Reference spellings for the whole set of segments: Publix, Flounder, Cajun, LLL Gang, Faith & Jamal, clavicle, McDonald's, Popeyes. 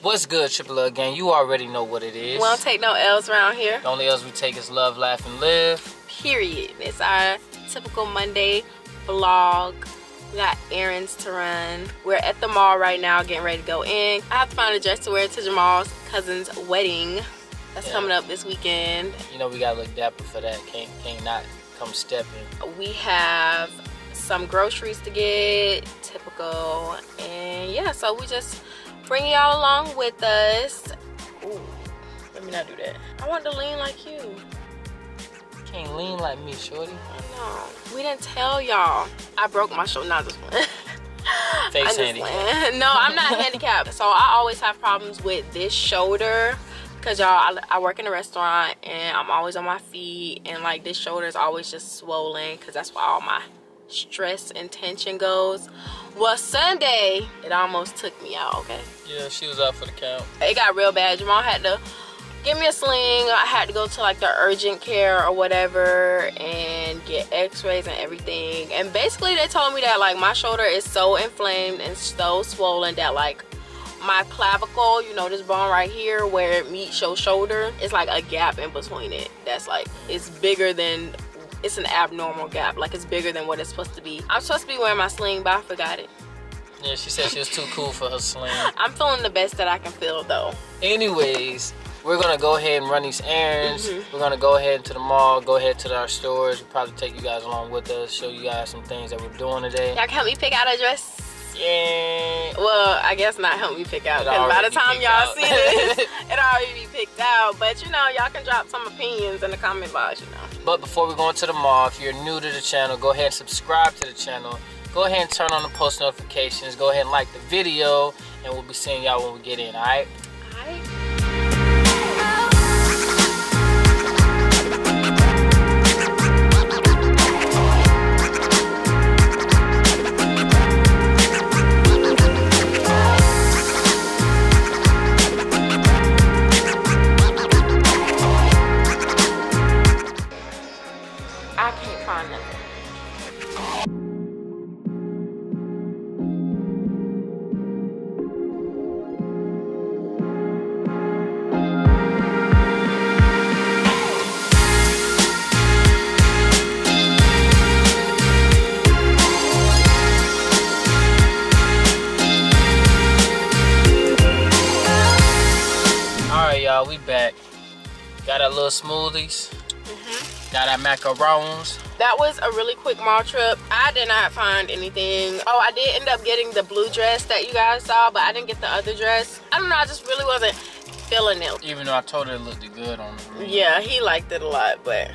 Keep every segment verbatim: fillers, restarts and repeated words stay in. What's good, Triple L Gang? You already know what it is. We don't take no L's around here. The only L's we take is love, laugh, and live. Period. It's our typical Monday vlog. We got errands to run. We're at the mall right now, getting ready to go in. I have to find a dress to wear to Jamal's cousin's wedding. That's yeah. coming up this weekend. You know we gotta look dapper for that. Can't, can't not come stepping. We have some groceries to get, typical, and yeah, so we just bring y'all along with us. Ooh, let me not do that. I want to lean like you. Can't lean like me, shorty. I know. We didn't tell y'all. I broke my shoulder. Not this one. Face handicapped. No, I'm not handicapped. So I always have problems with this shoulder. Because y'all, I, I work in a restaurant and I'm always on my feet. And like this shoulder is always just swollen because that's why all my stress and tension goes. Well, Sunday, it almost took me out, okay? Yeah, she was out for the count. It got real bad. Jamal had to give me a sling. I had to go to like the urgent care or whatever and get x-rays and everything. And basically they told me that like my shoulder is so inflamed and so swollen that like my clavicle, you know, this bone right here where it meets your shoulder, it's like a gap in between it. That's like, it's bigger than, it's an abnormal gap. Like it's bigger than what it's supposed to be. I'm supposed to be wearing my sling, but I forgot it. Yeah, she said she was too cool for her sling. I'm feeling the best that I can feel though. Anyways, we're gonna go ahead and run these errands. Mm-hmm. We're gonna go ahead to the mall, go ahead to our stores. We'll probably take you guys along with us, show you guys some things that we're doing today. Y'all can help me pick out a dress. Yeah. Well, I guess not help me pick out, because by the time y'all see this, it already be picked out. But you know, y'all can drop some opinions in the comment box, you know. But before we go into the mall, if you're new to the channel, go ahead and subscribe to the channel. Go ahead and turn on the post notifications. Go ahead and like the video, and we'll be seeing y'all when we get in, all right? All right. We back. Got our little smoothies. Mm-hmm. Got our macarons. That was a really quick mall trip. I did not find anything. Oh, I did end up getting the blue dress that you guys saw, but I didn't get the other dress. I don't know, I just really wasn't feeling it. Even though I told her it looked good on the room. Yeah, he liked it a lot, but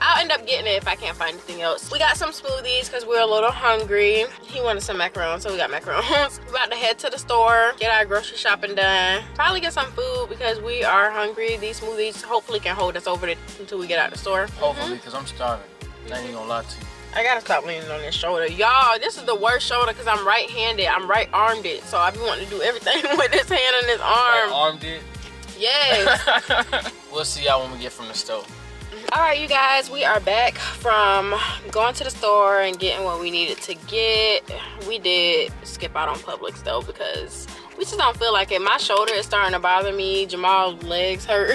I'll end up getting it if I can't find anything else. We got some smoothies because we're a little hungry. He wanted some macarons, so we got macarons. We're about to head to the store, get our grocery shopping done. Probably get some food because we are hungry. These smoothies hopefully can hold us over to, until we get out of the store. Hopefully, because mm-hmm. I'm starving. Mm-hmm. I ain't gonna lie to you. I gotta stop leaning on this shoulder. Y'all, this is the worst shoulder because I'm right-handed. I'm right-armed it, so I be wanting to do everything with this hand and this arm. Right-armed it? Yes. We'll see y'all when we get from the store. All right, you guys, we are back from going to the store and getting what we needed to get. We did skip out on Publix though because we just don't feel like it. My shoulder is starting to bother me. Jamal's legs hurt.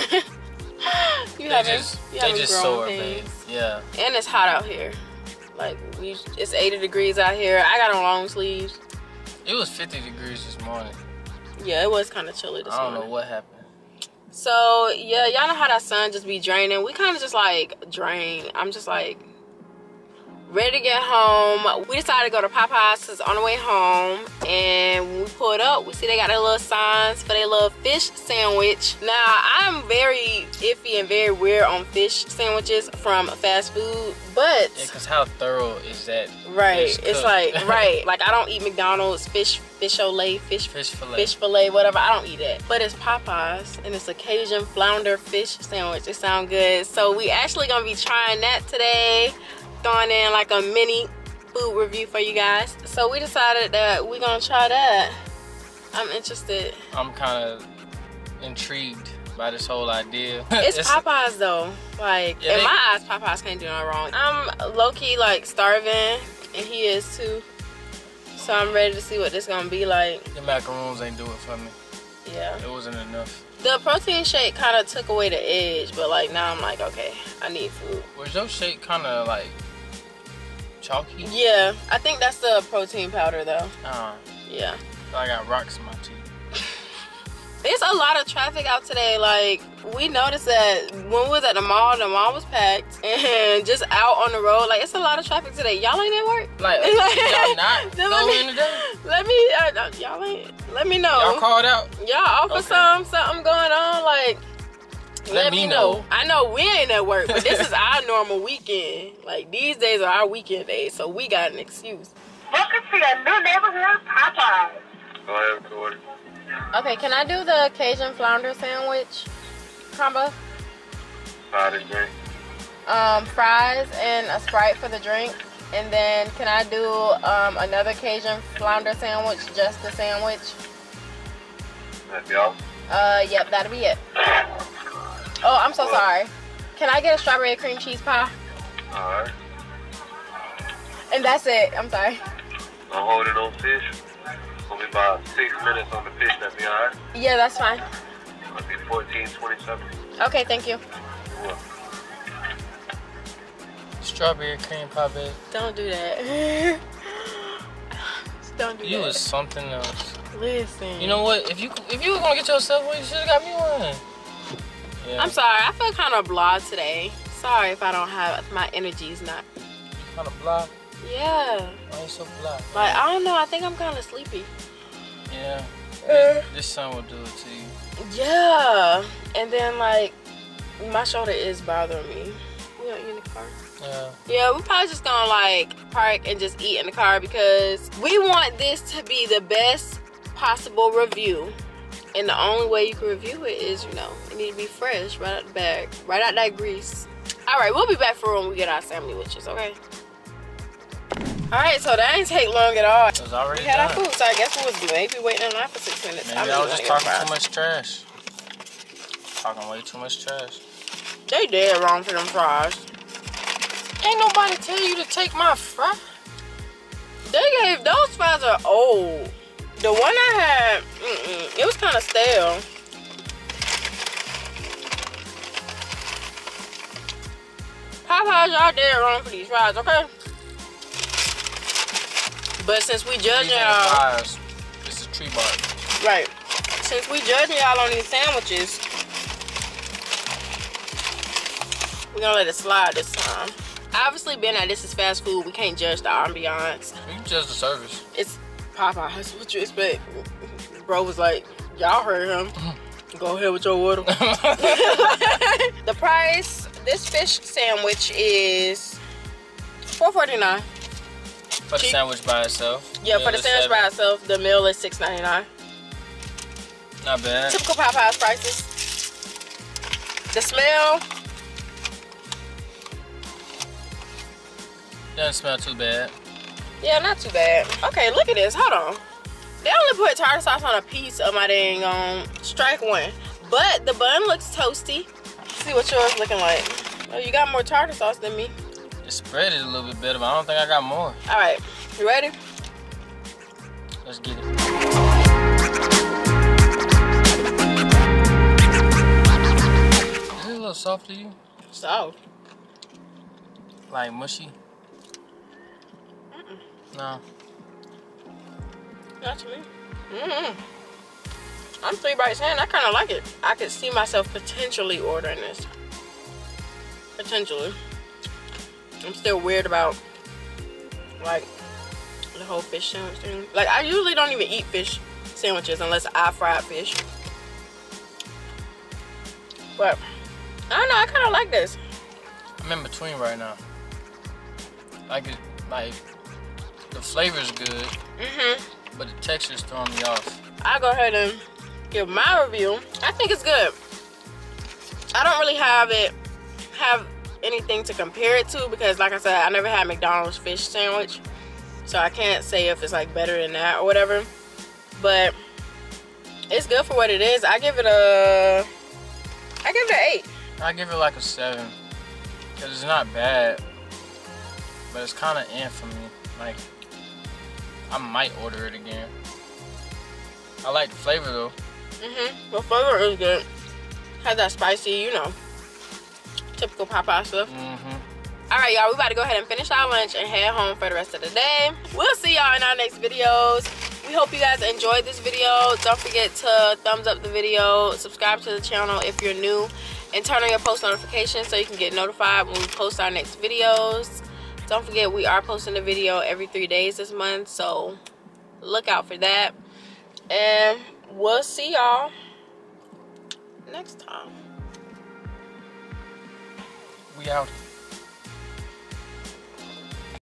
you they just, you they just sore, babe. Yeah. And it's hot out here. Like, we, it's eighty degrees out here. I got on long sleeves. It was fifty degrees this morning. Yeah, it was kind of chilly this morning. I don't morning. know what happened. So yeah, y'all know how that sun just be draining. We kind of just like drain. I'm just like ready to get home. We decided to go to Popeyes cause on the way home, and when we pulled up, we see they got their little signs for their little fish sandwich. Now I'm very iffy and very weird on fish sandwiches from fast food, but yeah, cause how thorough is that? Right, it's like right, like I don't eat McDonald's fish. Fish fillet, fish, fish fillet, fish fillet, whatever. I don't eat that. But it's Popeyes, and it's a Cajun flounder fish sandwich. It sounds good. So we actually gonna be trying that today. Throwing in like a mini food review for you guys. So we decided that we gonna try that. I'm interested. I'm kind of intrigued by this whole idea. It's, it's Popeyes though. Like yeah, in they, my eyes, Popeyes can't do no wrong. I'm low-key like starving, and he is too. So I'm ready to see what this gonna be like. The macaroons ain't do it for me. Yeah. It wasn't enough. The protein shake kind of took away the edge, but like now I'm like, okay, I need food. Was your shake kind of like chalky? Yeah, I think that's the protein powder though. Uh, yeah. I got rocks in my teeth. There's a lot of traffic out today. Like, we noticed that when we was at the mall, the mall was packed. And just out on the road, like, it's a lot of traffic today. Y'all ain't at work? Like, like y'all not going today? Let me, uh, y'all ain't, let me know. Y'all called out? Y'all offer okay. some, something going on, like, let, let me know. know. I know we ain't at work, but this is our normal weekend. Like, these days are our weekend days, so we got an excuse. Welcome to your new neighborhood Popeyes. Go ahead, Cody. Okay, can I do the Cajun flounder sandwich combo? Fried and drink. Um, fries and a Sprite for the drink. And then can I do um, another Cajun flounder sandwich, just the sandwich? That's y'all? Uh, yep, that'll be it. Oh, I'm so sorry. Can I get a strawberry cream cheese pie? Alright. And that's it, I'm sorry. I'm holding on fish. It'll be about six minutes on the fish, that'd be alright? Yeah, that's fine. It'll be fourteen twenty-seven. Okay, thank you. You're welcome. Strawberry cream pie, babe. Don't do that. Don't do you that. You was something else. Listen. You know what? If you if you were gonna get yourself one, you should have got me one. Yeah. I'm sorry, I feel kind of blah today. Sorry if I don't have, my energy's not. Kind of blah? Yeah. I ain't so blah. Like, I don't know, I think I'm kind of sleepy. Yeah. Uh, this sun will do it to you. Yeah. And then, like, my shoulder is bothering me. You know, in the car. Yeah. Yeah, we're probably just gonna, like, park and just eat in the car because we want this to be the best possible review. And the only way you can review it is, you know, it need to be fresh right out the bag, right out that grease. All right, we'll be back for when we get our sandwiches, okay? Alright, so that didn't take long at all. It was already We had done. our food, so I guess we was maybe waiting in line for six minutes. Maybe I was just talking too much trash. Talking way too much trash. They dead wrong for them fries. Ain't nobody tell you to take my fries. They gave, those fries are old. The one I had, mm-mm, it was kind of stale. Popeyes, y'all dead wrong for these fries, okay? But since we judging y'all, this is tree bark. Right. Since we judging y'all on these sandwiches, we're gonna let it slide this time. Obviously, being that this is fast food, we can't judge the ambiance. We can judge the service. It's Popeyes. What you expect? Bro was like, y'all heard him. Go ahead with your water. The price. This fish sandwich is four forty-nine. For the sandwich by itself. Yeah, for the sandwich by itself, the meal is six ninety-nine. Not bad. Typical Popeyes prices. The smell. Doesn't smell too bad. Yeah, not too bad. Okay, look at this. Hold on. They only put tartar sauce on a piece of my dang um strike one. But the bun looks toasty. Let's see what yours looking like. Oh, you got more tartar sauce than me. It spread it a little bit better, but I don't think I got more. All right, you ready? Let's get it. Is it a little soft to you? Soft. Like mushy? Mm-mm. No. Not to me. Mm-mm. I'm three bites in. I kind of like it. I could see myself potentially ordering this. Potentially. I'm still weird about, like, the whole fish sandwich thing. Like, I usually don't even eat fish sandwiches unless I fry fish. But, I don't know, I kind of like this. I'm in between right now. Like, it, like the flavor's good, mm-hmm. but the texture's throwing me off. I'll go ahead and give my review. I think it's good. I don't really have it, have... anything to compare it to because like I said, I never had McDonald's fish sandwich, so I can't say if it's like better than that or whatever, but it's good for what it is. I give it a I give it an eight. I give it like a seven because it's not bad, but it's kind of in for me. Like, I might order it again. I like the flavor though. Mm-hmm. The flavor is good. Has that spicy, you know, typical Popeye stuff. Mm-hmm. All right, y'all, we about to go ahead and finish our lunch and head home for the rest of the day. We'll see y'all in our next videos. We hope you guys enjoyed this video. Don't forget to thumbs up the video, subscribe to the channel if you're new, and turn on your post notifications so you can get notified when we post our next videos. Don't forget, we are posting a video every three days this month, so look out for that. And we'll see y'all next time. We out.